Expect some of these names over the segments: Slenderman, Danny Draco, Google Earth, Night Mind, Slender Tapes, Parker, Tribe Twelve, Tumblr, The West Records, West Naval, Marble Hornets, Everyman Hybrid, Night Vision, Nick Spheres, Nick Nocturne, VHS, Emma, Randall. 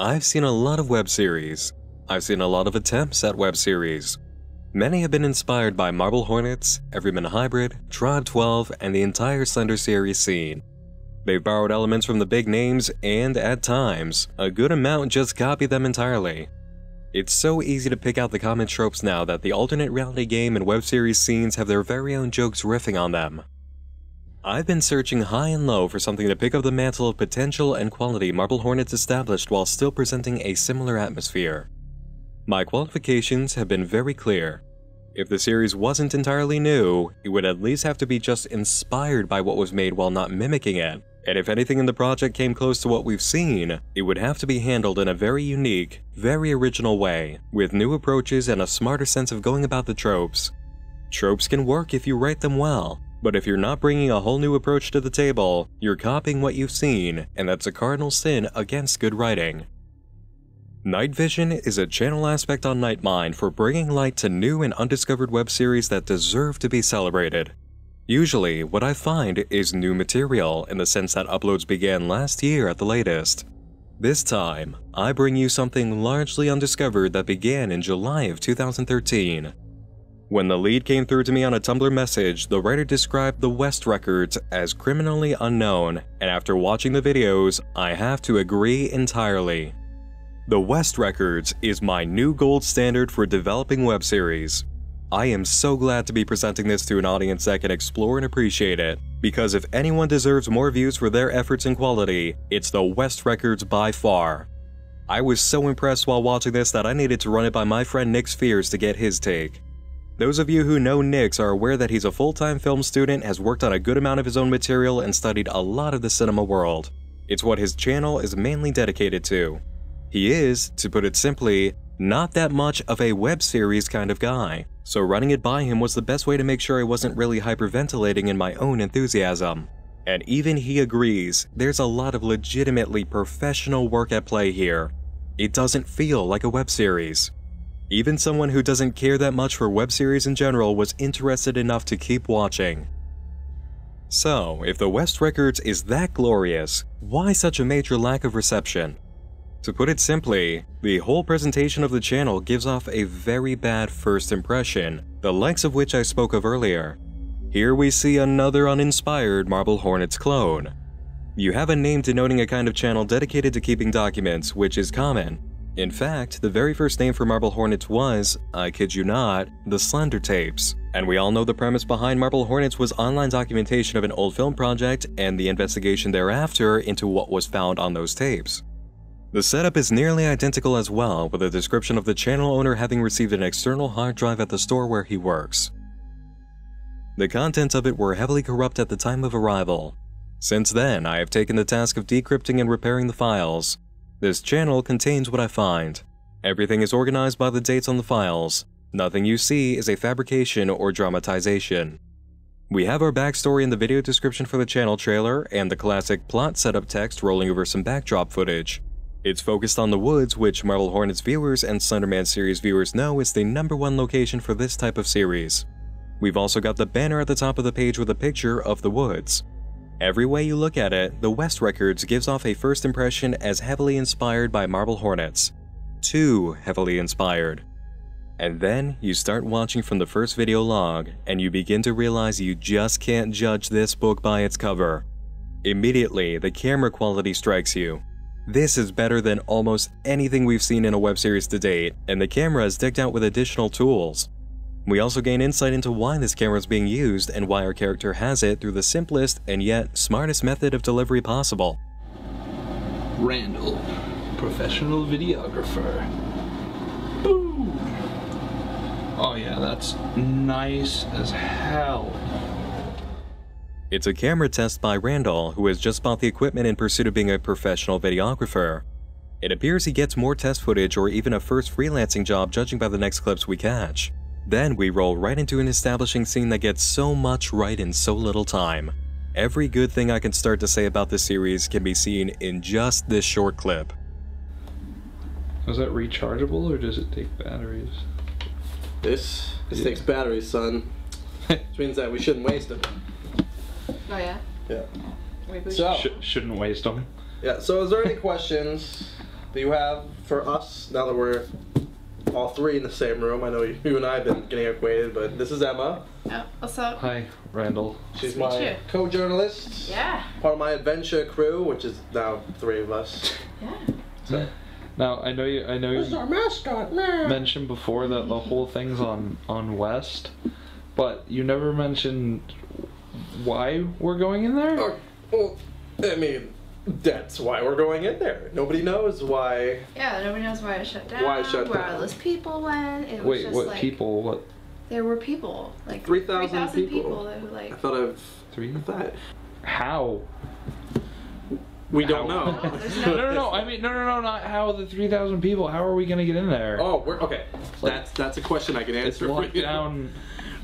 I've seen a lot of web series. I've seen a lot of attempts at web series. Many have been inspired by Marble Hornets, Everyman Hybrid, Tribe 12, and the entire Slender series scene. They've borrowed elements from the big names and, at times, a good amount just copy them entirely. It's so easy to pick out the common tropes now that the alternate reality game and web series scenes have their very own jokes riffing on them. I've been searching high and low for something to pick up the mantle of potential and quality Marble Hornets established while still presenting a similar atmosphere. My qualifications have been very clear. If the series wasn't entirely new, it would at least have to be just inspired by what was made while not mimicking it. And if anything in the project came close to what we've seen, it would have to be handled in a very unique, very original way, with new approaches and a smarter sense of going about the tropes. Tropes can work if you write them well, but if you're not bringing a whole new approach to the table, you're copying what you've seen, and that's a cardinal sin against good writing. Night Vision is a channel aspect on Night Mind for bringing light to new and undiscovered web series that deserve to be celebrated. Usually, what I find is new material in the sense that uploads began last year at the latest. This time, I bring you something largely undiscovered that began in July of 2013. When the lead came through to me on a Tumblr message, the writer described the West Records as criminally unknown, and after watching the videos, I have to agree entirely. The West Records is my new gold standard for developing web series. I am so glad to be presenting this to an audience that can explore and appreciate it, because if anyone deserves more views for their efforts and quality, it's the West Records by far. I was so impressed while watching this that I needed to run it by my friend Nick Spheres to get his take. Those of you who know Nick are aware that he's a full-time film student, has worked on a good amount of his own material, and studied a lot of the cinema world. It's what his channel is mainly dedicated to. He is, to put it simply, not that much of a web series kind of guy, so running it by him was the best way to make sure I wasn't really hyperventilating in my own enthusiasm. And even he agrees, there's a lot of legitimately professional work at play here. It doesn't feel like a web series. Even someone who doesn't care that much for web series in general was interested enough to keep watching. So, if the West Records is that glorious, why such a major lack of reception? To put it simply, the whole presentation of the channel gives off a very bad first impression, the likes of which I spoke of earlier. Here we see another uninspired Marble Hornets clone. You have a name denoting a kind of channel dedicated to keeping documents, which is common. In fact, the very first name for Marble Hornets was, I kid you not, the Slender Tapes. And we all know the premise behind Marble Hornets was online documentation of an old film project and the investigation thereafter into what was found on those tapes. The setup is nearly identical as well, with a description of the channel owner having received an external hard drive at the store where he works. The contents of it were heavily corrupt at the time of arrival. Since then, I have taken the task of decrypting and repairing the files. This channel contains what I find. Everything is organized by the dates on the files. Nothing you see is a fabrication or dramatization. We have our backstory in the video description for the channel trailer and the classic plot setup text rolling over some backdrop footage. It's focused on the woods, which Marble Hornets viewers and Slenderman series viewers know is the #1 location for this type of series. We've also got the banner at the top of the page with a picture of the woods. Every way you look at it, the West Records gives off a first impression as heavily inspired by Marble Hornets. Too heavily inspired. And then you start watching from the first video log, and you begin to realize you just can't judge this book by its cover. Immediately, the camera quality strikes you. This is better than almost anything we've seen in a web series to date, and the camera is decked out with additional tools. We also gain insight into why this camera is being used and why our character has it through the simplest and yet smartest method of delivery possible. Randall, professional videographer. Boom! Oh yeah, that's nice as hell. It's a camera test by Randall, who has just bought the equipment in pursuit of being a professional videographer. It appears he gets more test footage or even a first freelancing job judging by the next clips we catch. Then we roll right into an establishing scene that gets so much right in so little time. Every good thing I can start to say about this series can be seen in just this short clip. Is that rechargeable or does it take batteries? This takes batteries, son. Which means that we shouldn't waste it. Oh yeah? Yeah. So, shouldn't waste them. Yeah, so is there any questions that you have for us now that we're all three in the same room? I know you and I have been getting acquainted, but this is Emma. Oh, what's up? Hi, Randall. She's my co-journalist. Yeah. Part of my adventure crew, which is now three of us. Yeah. So. Now I know you mentioned before that the whole thing's on West, but you never mentioned why we're going in there. Well, I mean, that's why we're going in there. Nobody knows why. Yeah, nobody knows why it shut down. Why it shut down? Where all those people went. It was just what like, people? What? There were people like 3,000 people that who like. I thought of 3,000. How? We don't know. No. I mean, no. Not how the 3,000 people. How are we gonna get in there? Oh, we're okay. Like, that's a question I can answer. It's locked down.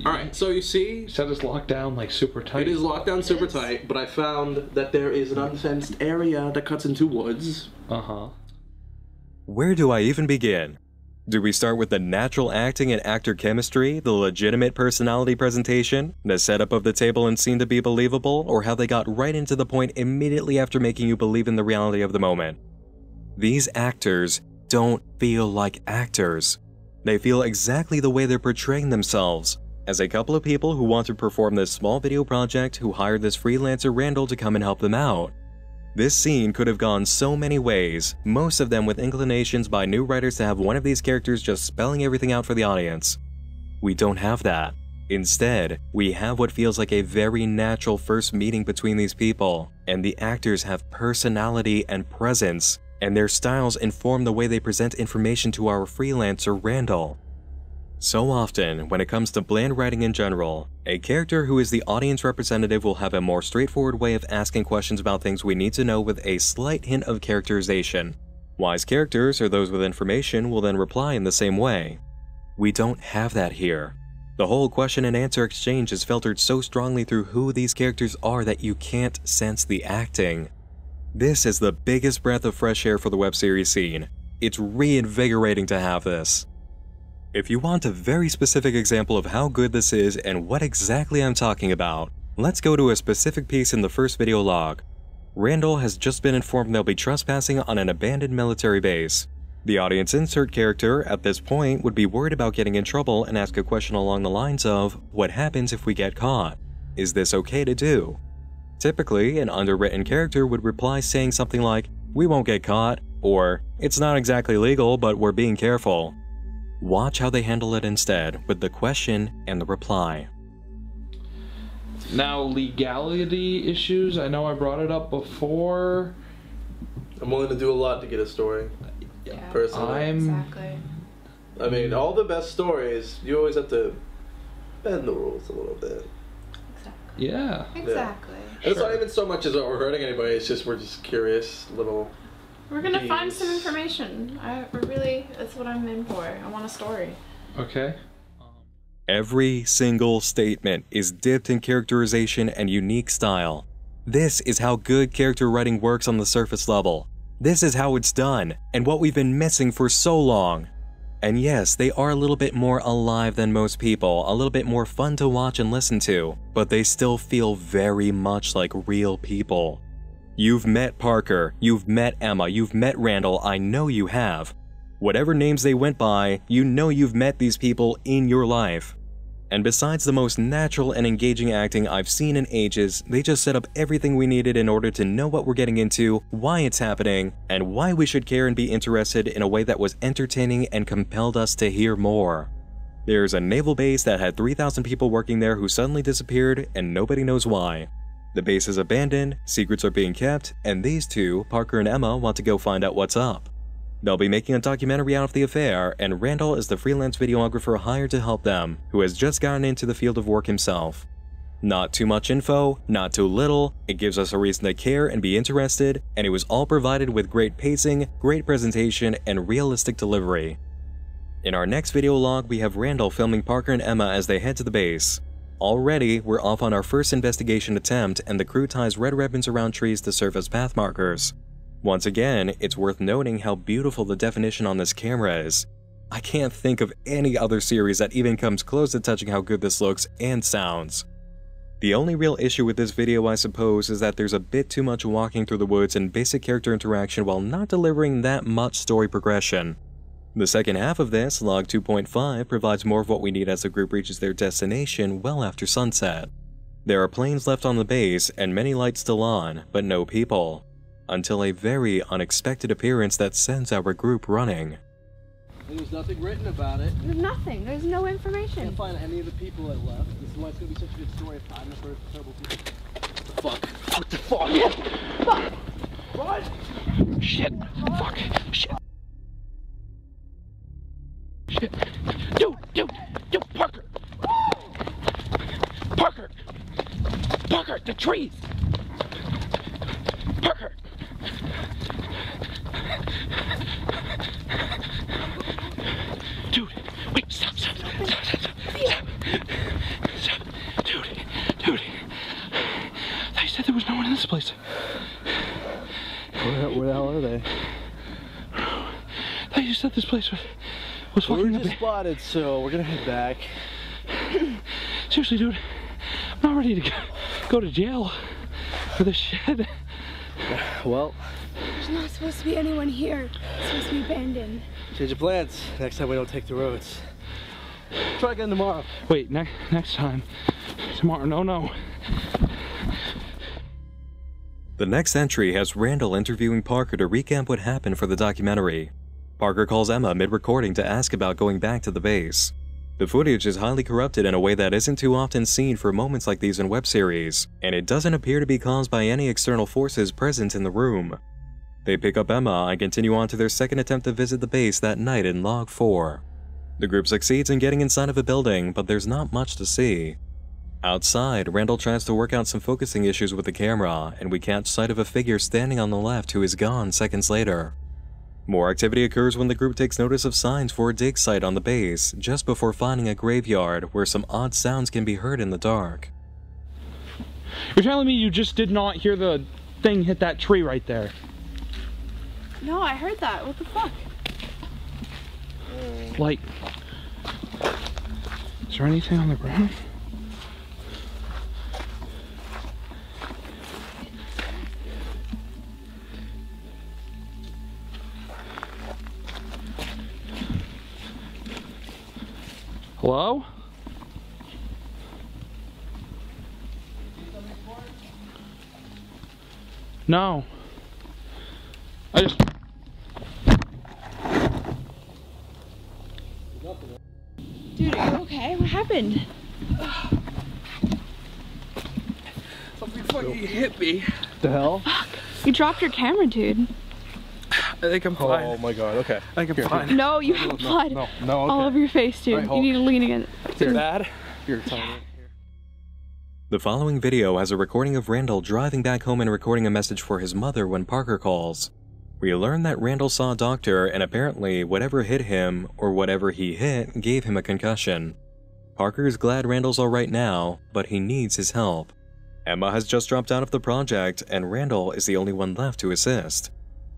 All right. So you see, said it's locked down like super tight. It is locked down super tight. But I found that there is an unfenced area that cuts into woods. Uh huh. Where do I even begin? Do we start with the natural acting and actor chemistry, the legitimate personality presentation, the setup of the table and scene to be believable, or how they got right into the point immediately after making you believe in the reality of the moment? These actors don't feel like actors. They feel exactly the way they're portraying themselves, as a couple of people who want to perform this small video project who hired this freelancer Randall to come and help them out. This scene could have gone so many ways, most of them with inclinations by new writers to have one of these characters just spelling everything out for the audience. We don't have that. Instead, we have what feels like a very natural first meeting between these people, and the actors have personality and presence, and their styles inform the way they present information to our freelancer Randall. So often, when it comes to bland writing in general, a character who is the audience representative will have a more straightforward way of asking questions about things we need to know with a slight hint of characterization. Wise characters, or those with information, will then reply in the same way. We don't have that here. The whole question and answer exchange is filtered so strongly through who these characters are that you can't sense the acting. This is the biggest breath of fresh air for the web series scene. It's reinvigorating to have this. If you want a very specific example of how good this is and what exactly I'm talking about, let's go to a specific piece in the first video log. Randall has just been informed they'll be trespassing on an abandoned military base. The audience insert character at this point would be worried about getting in trouble and ask a question along the lines of, "What happens if we get caught? Is this okay to do?" Typically, an underwritten character would reply saying something like, "We won't get caught," or "It's not exactly legal, but we're being careful." Watch how they handle it instead, with the question and the reply. Now, legality issues, I know I brought it up before. I'm willing to do a lot to get a story. Yeah, personally. Exactly. I mean, all the best stories, you always have to bend the rules a little bit. Exactly. Yeah. Exactly. Yeah. Sure. It's not even so much as we're hurting anybody, it's just we're just curious little... We're gonna find some information. That's what I'm in for. I want a story. Okay. Every single statement is dipped in characterization and unique style. This is how good character writing works on the surface level. This is how it's done, and what we've been missing for so long. And yes, they are a little bit more alive than most people, a little bit more fun to watch and listen to, but they still feel very much like real people. You've met Parker, you've met Emma, you've met Randall, I know you have. Whatever names they went by, you know you've met these people in your life. And besides the most natural and engaging acting I've seen in ages, they just set up everything we needed in order to know what we're getting into, why it's happening, and why we should care and be interested in a way that was entertaining and compelled us to hear more. There's a naval base that had 3,000 people working there who suddenly disappeared and nobody knows why. The base is abandoned, secrets are being kept, and these two, Parker and Emma, want to go find out what's up. They'll be making a documentary out of the affair, and Randall is the freelance videographer hired to help them, who has just gotten into the field of work himself. Not too much info, not too little, it gives us a reason to care and be interested, and it was all provided with great pacing, great presentation, and realistic delivery. In our next video log, we have Randall filming Parker and Emma as they head to the base. Already, we're off on our first investigation attempt, and the crew ties red ribbons around trees to serve as path markers. Once again, it's worth noting how beautiful the definition on this camera is. I can't think of any other series that even comes close to touching how good this looks and sounds. The only real issue with this video, I suppose, is that there's a bit too much walking through the woods and basic character interaction while not delivering that much story progression. The second half of this, Log 2.5, provides more of what we need as the group reaches their destination well after sunset. There are planes left on the base and many lights still on, but no people. Until a very unexpected appearance that sends our group running. There's nothing written about it. There's nothing. There's no information. I can't find any of the people that left. This is why it's going to be such a good story if I'm the first terrible people. Fuck. What the fuck? Fuck. Run. Shit. Run. Fuck. Shit. Shit. Dude. Parker. Woo! Parker. Parker, the trees. Parker. Dude, wait, stop. Dude. They said there was no one in this place. Where the hell are they? They just said this place was fucking up. We were just spotted, so we're gonna head back. Seriously, dude, I'm not ready to go to jail for this shit. Well, there's not supposed to be anyone here. It's supposed to be abandoned. Change your plans. Next time we don't take the roads. Try again tomorrow. Wait, next time. Tomorrow, no. The next entry has Randall interviewing Parker to recap what happened for the documentary. Parker calls Emma mid-recording to ask about going back to the base. The footage is highly corrupted in a way that isn't too often seen for moments like these in web series, and it doesn't appear to be caused by any external forces present in the room. They pick up Emma and continue on to their second attempt to visit the base that night in Log 4. The group succeeds in getting inside of a building, but there's not much to see. Outside, Randall tries to work out some focusing issues with the camera, and we catch sight of a figure standing on the left who is gone seconds later. More activity occurs when the group takes notice of signs for a dig site on the base, just before finding a graveyard where some odd sounds can be heard in the dark. You're telling me you just did not hear the thing hit that tree right there? No, I heard that. What the fuck? Like, is there anything on the ground? Hello? No. I just... Dude, are you okay? What happened? Something fucking hit me. What the hell? You dropped your camera, dude. I think I'm fine. Oh my god, okay. I think I'm fine. No, you have blood okay. All over your face, dude. Right, you need to lean against it. Is it bad? You're tired. The following video has a recording of Randall driving back home and recording a message for his mother when Parker calls. We learn that Randall saw a doctor and apparently whatever hit him, or whatever he hit, gave him a concussion. Parker is glad Randall's alright now, but he needs his help. Emma has just dropped out of the project and Randall is the only one left to assist.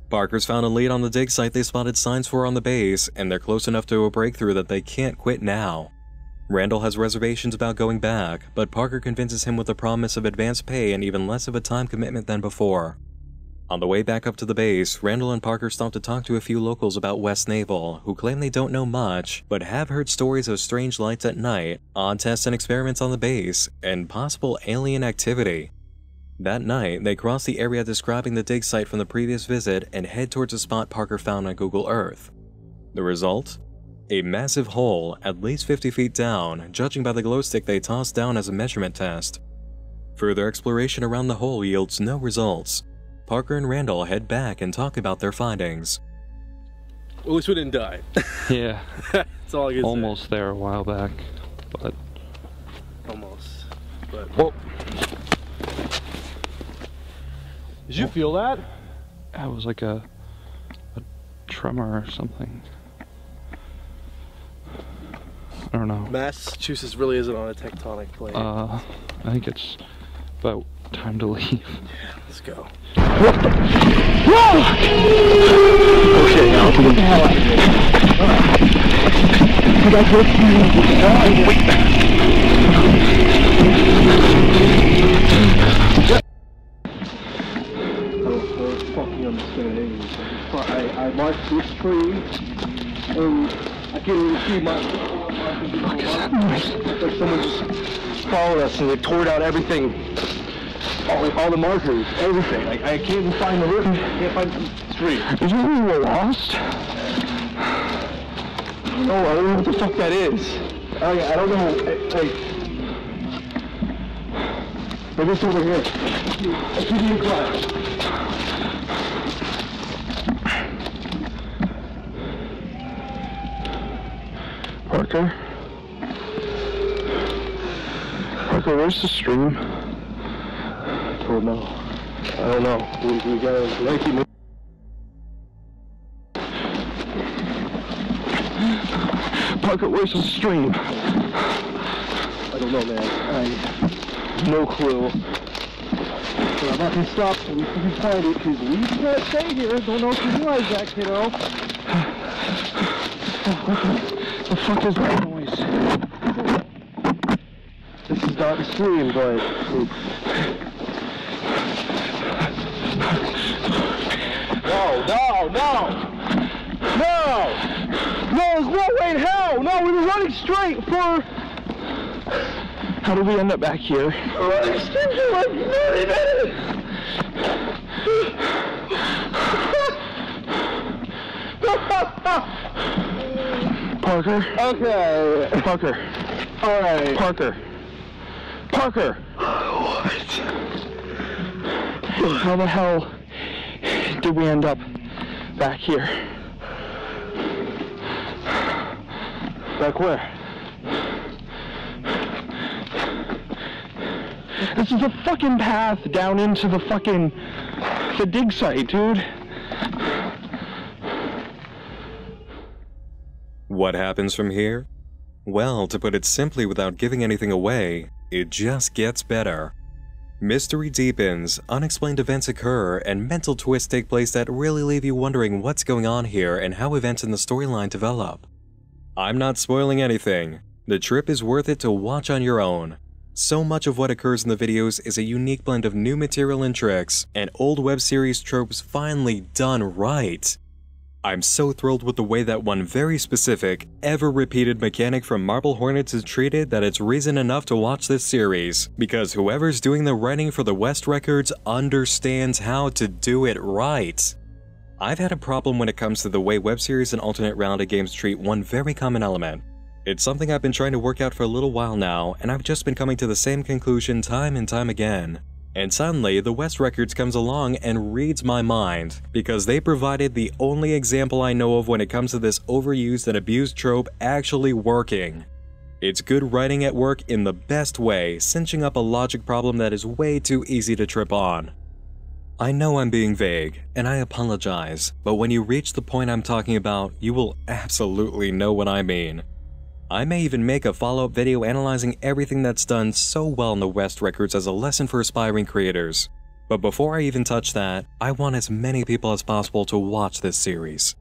Parker's found a lead on the dig site they spotted signs for on the base, and they're close enough to a breakthrough that they can't quit now. Randall has reservations about going back, but Parker convinces him with the promise of advanced pay and even less of a time commitment than before. On the way back up to the base, Randall and Parker stop to talk to a few locals about West Naval, who claim they don't know much, but have heard stories of strange lights at night, odd tests and experiments on the base, and possible alien activity. That night, they cross the area describing the dig site from the previous visit and head towards a spot Parker found on Google Earth. The result? A massive hole, at least 50 feet down, judging by the glow stick they tossed down as a measurement test. Further exploration around the hole yields no results. Parker and Randall head back and talk about their findings. At least we didn't die. Yeah. That's all I can say. Almost there a while back, but... Almost, but... Whoa. Did you feel that? That was like a tremor or something. I don't know. Massachusetts really isn't on a tectonic plate. I think it's about time to leave. Yeah, let's go. Whoa! Okay, now open the door. Wait. opportunities. So I marked this tree, and I can't even see my... What the fuck is that noise? Like someone just followed us, and they tore out everything. All the markers, everything. Like, I can't even find the river. I can't find the tree. Did you think we were lost? No, I don't know what the fuck that is. I don't know. Maybe it's over here. I keep you quiet. Parker? Parker, where's the stream? I don't know. I don't know. We gotta make it. Parker, where's the stream? I don't know, man. No clue. So I'm not gonna stop so we can find it, because we can't stay here. Don't know if you realize that, kiddo. What the fuck is that noise? This is not a stream, but... No! There's no way in hell! No, we were running straight for... How did we end up back here? We're running straight for like 30 minutes! Parker? Okay. Parker. Alright. Parker. Parker! What? How the hell did we end up back here? Back where? This is a fucking path down into the fucking... the dig site, dude. What happens from here? Well, to put it simply without giving anything away, it just gets better. Mystery deepens, unexplained events occur, and mental twists take place that really leave you wondering what's going on here and how events in the storyline develop. I'm not spoiling anything. The trip is worth it to watch on your own. So much of what occurs in the videos is a unique blend of new material and tricks, and old web series tropes finally done right. I'm so thrilled with the way that one very specific, ever-repeated mechanic from Marble Hornets is treated that it's reason enough to watch this series, because whoever's doing the writing for the West Records understands how to do it right. I've had a problem when it comes to the way web series and alternate reality games treat one very common element. It's something I've been trying to work out for a little while now, and I've just been coming to the same conclusion time and time again. And suddenly, the West Records comes along and reads my mind, because they provided the only example I know of when it comes to this overused and abused trope actually working. It's good writing at work in the best way, cinching up a logic problem that is way too easy to trip on. I know I'm being vague, and I apologize, but when you reach the point I'm talking about, you will absolutely know what I mean. I may even make a follow-up video analyzing everything that's done so well in the West Records as a lesson for aspiring creators. But before I even touch that, I want as many people as possible to watch this series.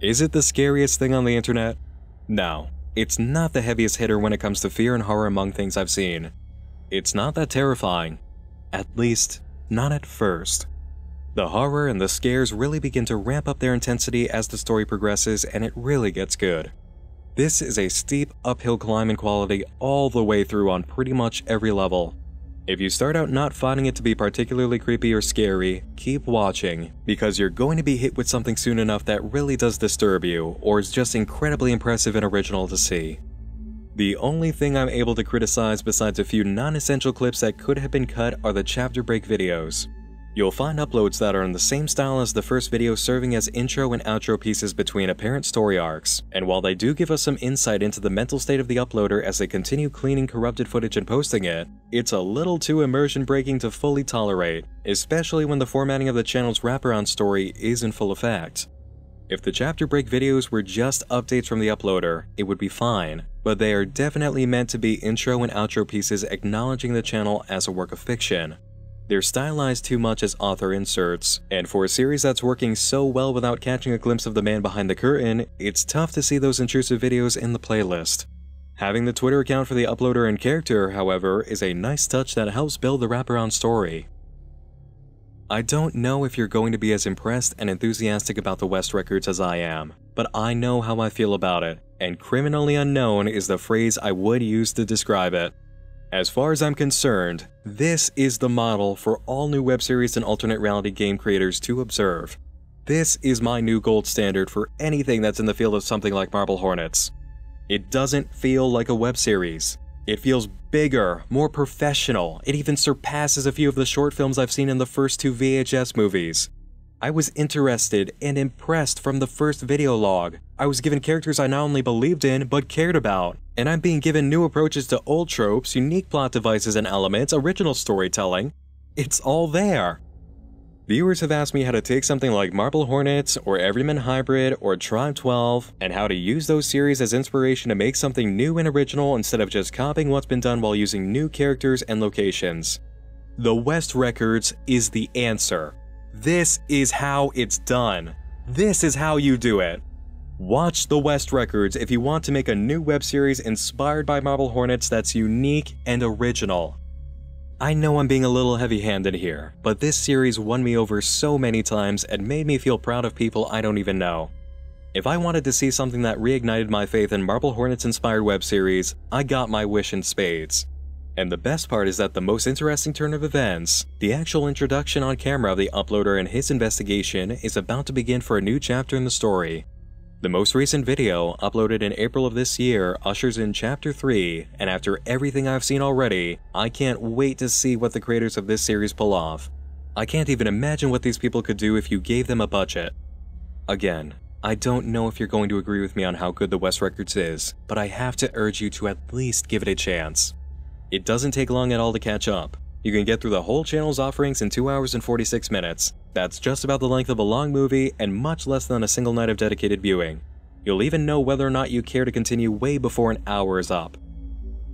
Is it the scariest thing on the internet? No, it's not the heaviest hitter when it comes to fear and horror among things I've seen. It's not that terrifying. At least, not at first. The horror and the scares really begin to ramp up their intensity as the story progresses, and it really gets good. This is a steep uphill climb in quality all the way through on pretty much every level. If you start out not finding it to be particularly creepy or scary, keep watching, because you're going to be hit with something soon enough that really does disturb you, or is just incredibly impressive and original to see. The only thing I'm able to criticize besides a few non-essential clips that could have been cut are the chapter break videos. You'll find uploads that are in the same style as the first video, serving as intro and outro pieces between apparent story arcs, and while they do give us some insight into the mental state of the uploader as they continue cleaning corrupted footage and posting it, it's a little too immersion breaking to fully tolerate, especially when the formatting of the channel's wraparound story is in full effect. If the chapter break videos were just updates from the uploader, it would be fine, but they are definitely meant to be intro and outro pieces acknowledging the channel as a work of fiction. They're stylized too much as author inserts, and for a series that's working so well without catching a glimpse of the man behind the curtain, it's tough to see those intrusive videos in the playlist. Having the Twitter account for the uploader and character, however, is a nice touch that helps build the wraparound story. I don't know if you're going to be as impressed and enthusiastic about the West Records as I am, but I know how I feel about it, and criminally unknown is the phrase I would use to describe it. As far as I'm concerned, this is the model for all new web series and alternate reality game creators to observe. This is my new gold standard for anything that's in the field of something like Marble Hornets. It doesn't feel like a web series. It feels bigger, more professional. It even surpasses a few of the short films I've seen in the first two VHS movies. I was interested and impressed from the first video log. I was given characters I not only believed in, but cared about. And I'm being given new approaches to old tropes, unique plot devices and elements, original storytelling. It's all there. Viewers have asked me how to take something like Marble Hornets, or Everyman Hybrid, or Tribe 12, and how to use those series as inspiration to make something new and original instead of just copying what's been done while using new characters and locations. The West Records is the answer. This is how it's done. This is how you do it. Watch The West Records if you want to make a new web series inspired by Marble Hornets that's unique and original. I know I'm being a little heavy-handed here, but this series won me over so many times and made me feel proud of people I don't even know. If I wanted to see something that reignited my faith in Marble Hornets-inspired web series, I got my wish in spades. And the best part is that the most interesting turn of events, the actual introduction on camera of the uploader and his investigation, is about to begin for a new chapter in the story. The most recent video, uploaded in April of this year, ushers in Chapter 3, and after everything I've seen already, I can't wait to see what the creators of this series pull off. I can't even imagine what these people could do if you gave them a budget. Again, I don't know if you're going to agree with me on how good The West Records is, but I have to urge you to at least give it a chance. It doesn't take long at all to catch up. You can get through the whole channel's offerings in 2 hours and 46 minutes. That's just about the length of a long movie and much less than a single night of dedicated viewing. You'll even know whether or not you care to continue way before an hour is up.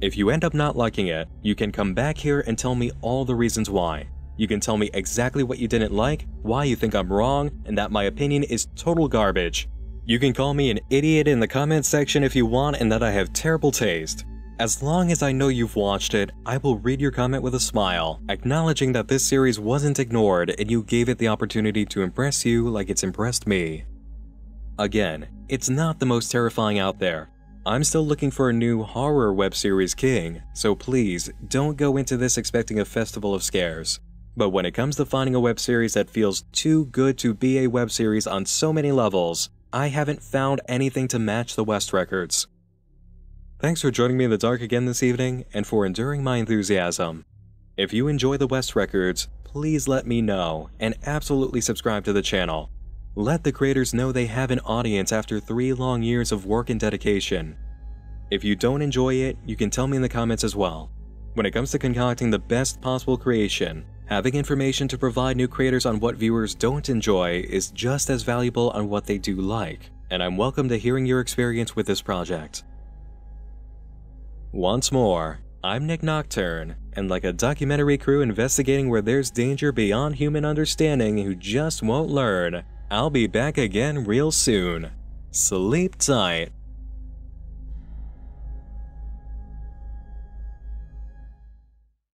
If you end up not liking it, you can come back here and tell me all the reasons why. You can tell me exactly what you didn't like, why you think I'm wrong, and that my opinion is total garbage. You can call me an idiot in the comments section if you want and that I have terrible taste. As long as I know you've watched it, I will read your comment with a smile, acknowledging that this series wasn't ignored and you gave it the opportunity to impress you like it's impressed me. Again, it's not the most terrifying out there. I'm still looking for a new horror web series king, so please don't go into this expecting a festival of scares. But when it comes to finding a web series that feels too good to be a web series on so many levels, I haven't found anything to match The West Records. Thanks for joining me in the dark again this evening, and for enduring my enthusiasm. If you enjoy The West Records, please let me know, and absolutely subscribe to the channel. Let the creators know they have an audience after 3 long years of work and dedication. If you don't enjoy it, you can tell me in the comments as well. When it comes to concocting the best possible creation, having information to provide new creators on what viewers don't enjoy is just as valuable on what they do like, and I'm welcome to hearing your experience with this project. Once more, I'm Nick Nocturne, and like a documentary crew investigating where there's danger beyond human understanding who just won't learn, I'll be back again real soon. Sleep tight.